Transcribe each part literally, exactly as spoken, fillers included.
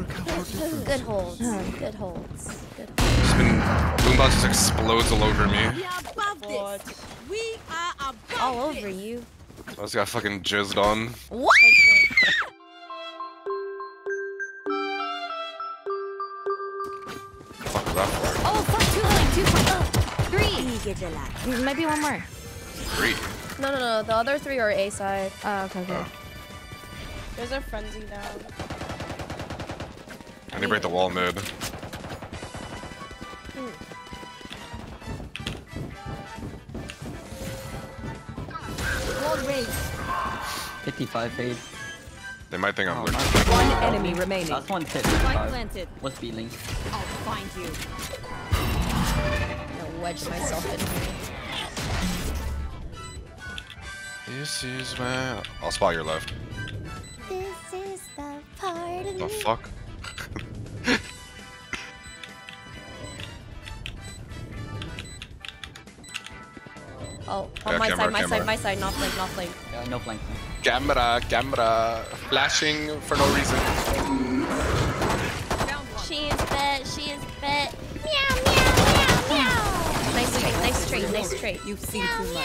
work out our differences. Good holds. Good holds. Good holds. Boomba just explodes all over me. We are above this. We are above this. All over you. I just got fucking jizzed on. What? Fuck that part. Oh, fuck, two, like, two, fuck, uh, three. There might be one more. Three? No, no, no. The other three are A side. Oh, okay, okay. Oh. There's a frenzy down. I need to break the wall mid. Mm. Wall raid. fifty-five fade. They might think I'm lurking. One enemy remaining. That's one tip. Planted. What's feeling? I'll find you. I wedged myself in. This is where I'll spot your left. This is the part of the fuck? Oh, on yeah, my camera, side, my camera. side, my side, not flank, not flank. Yeah, no flank. Camera, camera. Flashing for no reason. She is bet, she is bet. Meow, meow, meow, meow. Nice trade, nice trade, nice trade. You've seen meow, too much. Meow,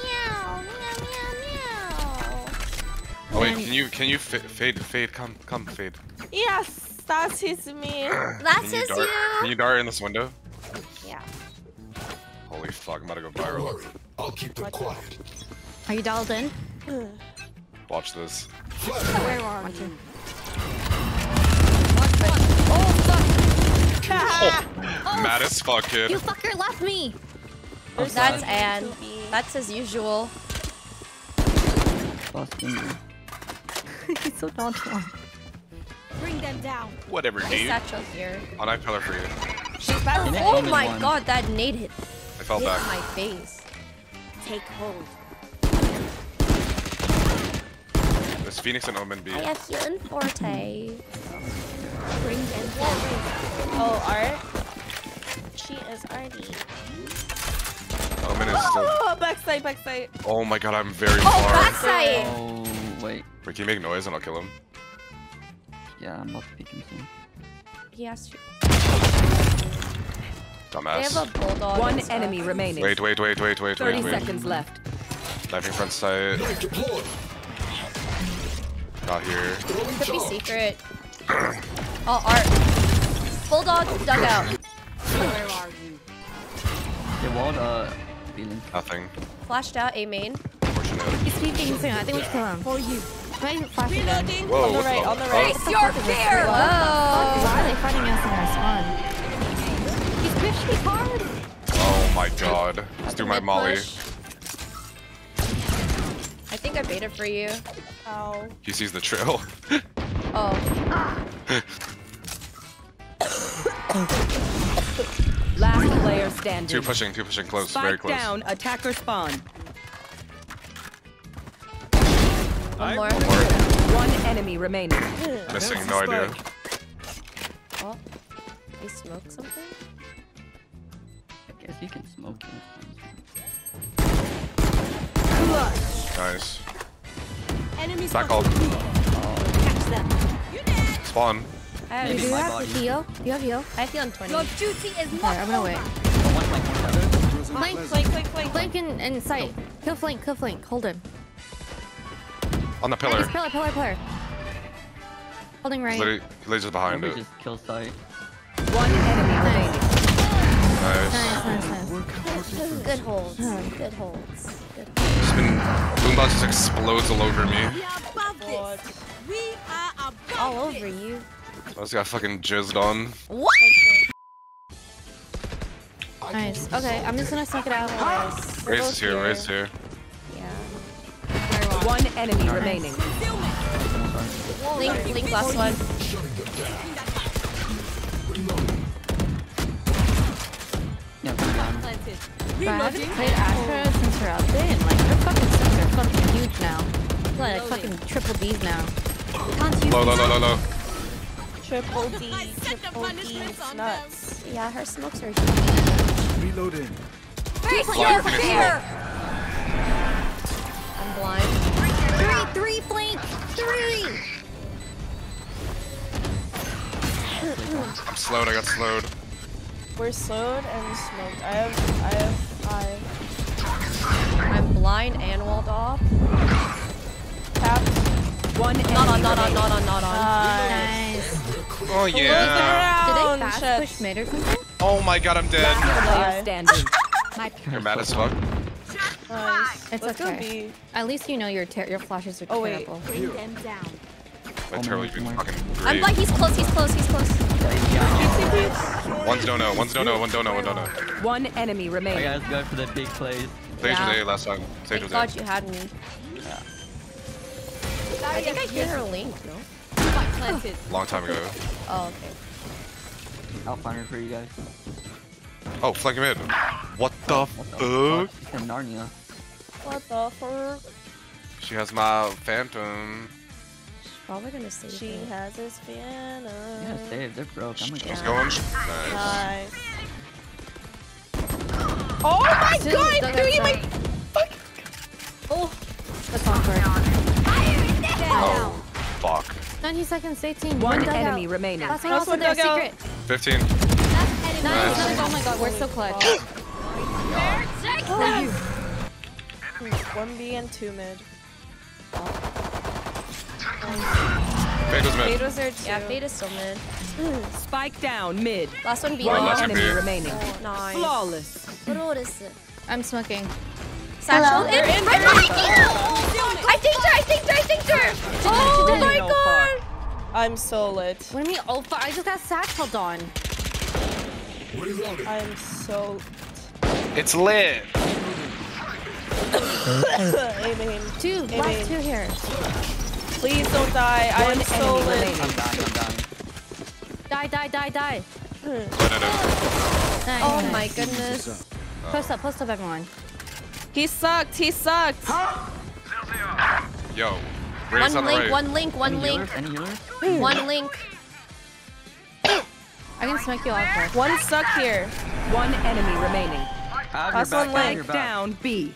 meow, meow, meow, meow. Oh wait, can you, can you fa fade, fade, come, come, fade. Yes, that's his me. That's his you. Can you dart in this window? Yeah. Holy fuck, I'm about to go viral. I'll keep them quiet. Are you dialed in? Watch this. Where are you? Oh fuck! Oh, mad as fuck, kid. You fucker left me. Oh, that's Anne. That's as usual. He's so nonchalant. Bring them down. Whatever, dude. On I pillar for you. Oh my one. God, that nade hit. I fell hit back. My face. Take hold. There's Phoenix and Omen B. I have healing forte. Bring them down. Oh, Art? She is Artie. Omen is still. Oh, backside, backside. Oh my god, I'm very oh, far. Backside. Oh, wait. Wait, can you make noise and I'll kill him? Yeah, I'm not speaking soon. He asked you. Dumbass. They have a bulldog. One enemy stuff. remaining. Wait, wait, wait, wait, wait, thirty wait. thirty seconds left. Diving front side. Not here. Could be secret. Oh, Art. Bulldog, dugout. Where are you? They won't, uh, feeling. Nothing. Flashed out, A main. He's peeking soon. I think we should kill him. For you. Reloading. Whoa, on the right, on the right. Face your fear! Whoa. Why are they fighting us in our spawn? Hard. Oh my god. Let's do my molly. Push. I think I baited for you. Ow. He sees the trail. Oh. Ah. Last player standing. Two pushing, two pushing close, Spike very close. down, attacker spawn. One more. One enemy remaining. Missing, no idea. Oh. They smoked something? You can smoke it. Nice. Enemies back ult. Oh. Spawn. Uh, do you have heal? Do you have heal? I have heal on twenty. Your duty is not right, I'm gonna wait. Flank, flank, flank, flank. Flank in, in sight. Kill flank, kill flank. Hold him. On the pillar. Right, pillar, pillar, pillar. Holding right. He lays just behind it. Just kill sight. One enemy remaining. Nice. Nice, nice, nice. Good holds. Good holds. Good holds. Boomba just explodes all over me. We are above this. We are above this. All over you. I just got fucking jizzed on. What? Okay. Nice. Okay, I'm just gonna suck it out. Nice. Race is here, race here. Yeah. One enemy nice. remaining. Link, Link, last one. But I haven't played Astra since her update, and like her fucking subs are fucking huge now. Like fucking triple D's now. Low, low, low, low, low. Triple D, triple D's nuts. Yeah, her smokes are huge. Reloading. Face your fear! I'm blind. Three, three, flank, three! I'm slowed, I got slowed. We're slowed and smoked. I have, I have, I... I'm blind and walled off. Tapped. One enemy. Not on, not on, not on, not on. Uh, nice. Oh yeah. Did they fast push mid or something? Oh my god, I'm dead. You're mad as fuck. Nice. It's Let's okay. Go At least you know your ter your flashes are oh, terrible. Wait. Bring them down. My oh terrible my fucking I'm like he's close, he's close, he's close. Oh. One's don't know, one's don't know, one don't know, one don't know. One enemy remains. I gotta go for the big plays. Sage yeah. was A last time. Sage was A. I thought you had me. Yeah. I think I hear her link, no? Oh. Long time ago. Oh, okay. I'll find her for you guys. Oh, flank him in. What the oh, fuck? She's from Narnia. What the fuck? She has my phantom. She's probably gonna save She him. has his phantom. Yeah, save. They're broke. I'm gonna She's going. Nice. nice. Oh my Dude, god! Dude, my fucking... Oh. That's awkward. Oh, fuck. ninety seconds, eighteen. One, One enemy remaining. That's one also their secret. fifteen. Nice. Nice. Oh my god, we're so clutch. Oh, you. one B and two mid. Fada's mid. Fada's there too. Yeah, Fada's still mid. Spike down, mid. Last one B. One last enemy B. remaining. Oh, nice. Flawless. What is it? I'm smoking. Satchel, in. In. I'm behind you! Oh, I think her, I think her, I think her! Oh, oh my god! Far. I'm so lit. What do you mean, oh fuck? I just got satchel on. I'm so... It's lit! Aim him. Two, aim last aim. two here. Please don't die, One I am so lit. Related. I'm dying, I'm dying. Die, die, die, die. No, no, no. Nice. Oh my goodness. Post up, post up everyone. He sucked, he sucked! Huh? Yo. One link, right. one link, one Any link, one link. One link. I can smoke you off there. One stuck here. One enemy remaining. Last one leg down B.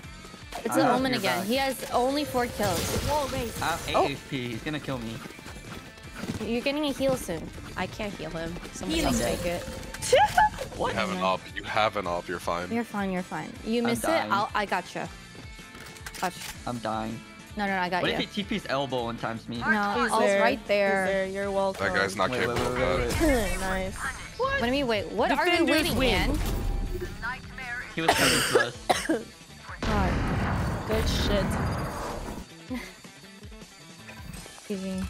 It's an omen again. Back. He has only four kills. I have eight H P. He's gonna kill me. You're getting a heal soon. I can't heal him. Somebody else take it. What? You have an op. You have an op. You're fine. You're fine. You're fine. You miss it. I'll, I got gotcha. you. Gotcha. I'm dying. No, no, no, I got what you. What if he T P's elbow and times me? No, I was right there. there. You're welcome. That guy's not wait, capable wait, wait, wait, of that. Nice. What? What do you mean, wait? What the are you waiting, man? He was coming to us. God. Good shit. Excuse me.